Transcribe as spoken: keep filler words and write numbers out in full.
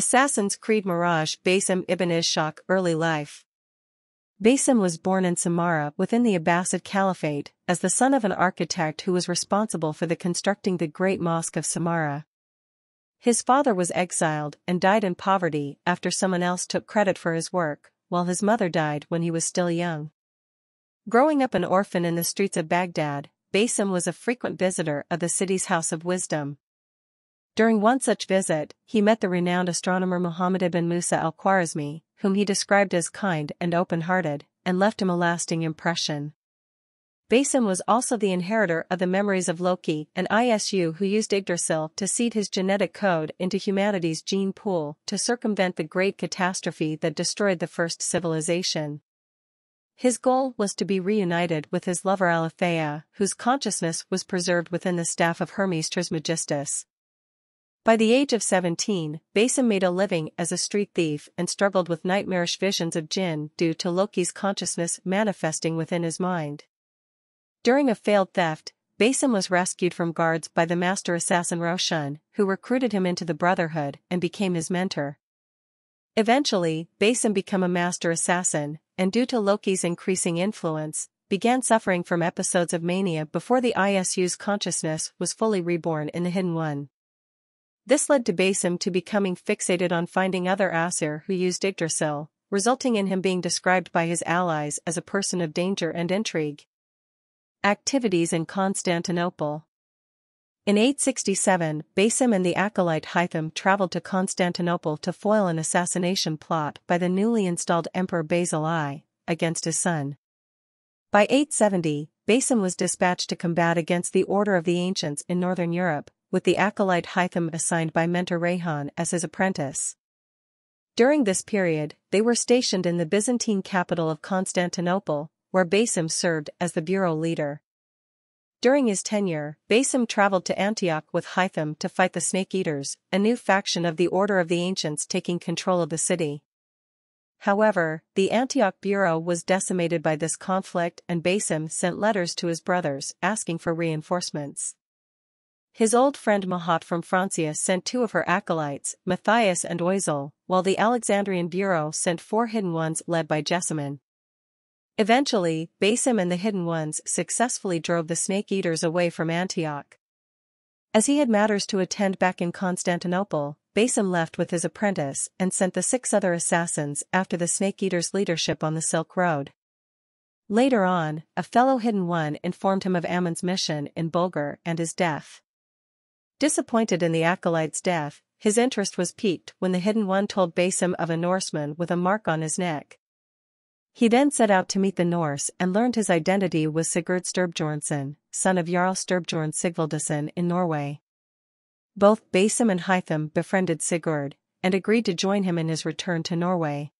Assassin's Creed Mirage. Basim Ibn Ishaq. Early life. Basim was born in Samarra within the Abbasid Caliphate as the son of an architect who was responsible for the constructing the Great Mosque of Samarra. His father was exiled and died in poverty after someone else took credit for his work, while his mother died when he was still young. Growing up an orphan in the streets of Baghdad, Basim was a frequent visitor of the city's House of Wisdom. During one such visit, he met the renowned astronomer Muhammad ibn Musa al-Khwarizmi, whom he described as kind and open-hearted, and left him a lasting impression. Basim was also the inheritor of the memories of Loki, an Æsir who used Yggdrasil to seed his genetic code into humanity's gene pool to circumvent the great catastrophe that destroyed the first civilization. His goal was to be reunited with his lover Aletheia, whose consciousness was preserved within the staff of Hermes Trismegistus. By the age of seventeen, Basim made a living as a street thief and struggled with nightmarish visions of jinn due to Loki's consciousness manifesting within his mind. During a failed theft, Basim was rescued from guards by the master assassin Roshan, who recruited him into the Brotherhood and became his mentor. Eventually, Basim became a master assassin, and due to Loki's increasing influence, began suffering from episodes of mania before the Æsir's consciousness was fully reborn in the Hidden One. This led to Basim to becoming fixated on finding other Æsir who used Yggdrasil, resulting in him being described by his allies as a person of danger and intrigue. Activities in Constantinople. In eight sixty-seven, Basim and the acolyte Hytham traveled to Constantinople to foil an assassination plot by the newly installed Emperor Basil I against his son. By eight seventy, Basim was dispatched to combat against the Order of the Ancients in northern Europe, with the acolyte Hytham assigned by mentor Rehan as his apprentice. During this period, they were stationed in the Byzantine capital of Constantinople, where Basim served as the bureau leader. During his tenure, Basim traveled to Antioch with Hytham to fight the Snake Eaters, a new faction of the Order of the Ancients taking control of the city. However, the Antioch bureau was decimated by this conflict, and Basim sent letters to his brothers asking for reinforcements. His old friend Mahat from Francia sent two of her acolytes, Matthias and Oisel, while the Alexandrian Bureau sent four Hidden Ones led by Jessamine. Eventually, Basim and the Hidden Ones successfully drove the Snake Eaters away from Antioch. As he had matters to attend back in Constantinople, Basim left with his apprentice and sent the six other assassins after the Snake Eaters' leadership on the Silk Road. Later on, a fellow Hidden One informed him of Ammon's mission in Bulgar and his death. Disappointed in the acolyte's death, his interest was piqued when the Hidden One told Basim of a Norseman with a mark on his neck. He then set out to meet the Norse and learned his identity was Sigurd Sturbjornsson, son of Jarl Sturbjorn Sigvaldsson in Norway. Both Basim and Hytham befriended Sigurd, and agreed to join him in his return to Norway.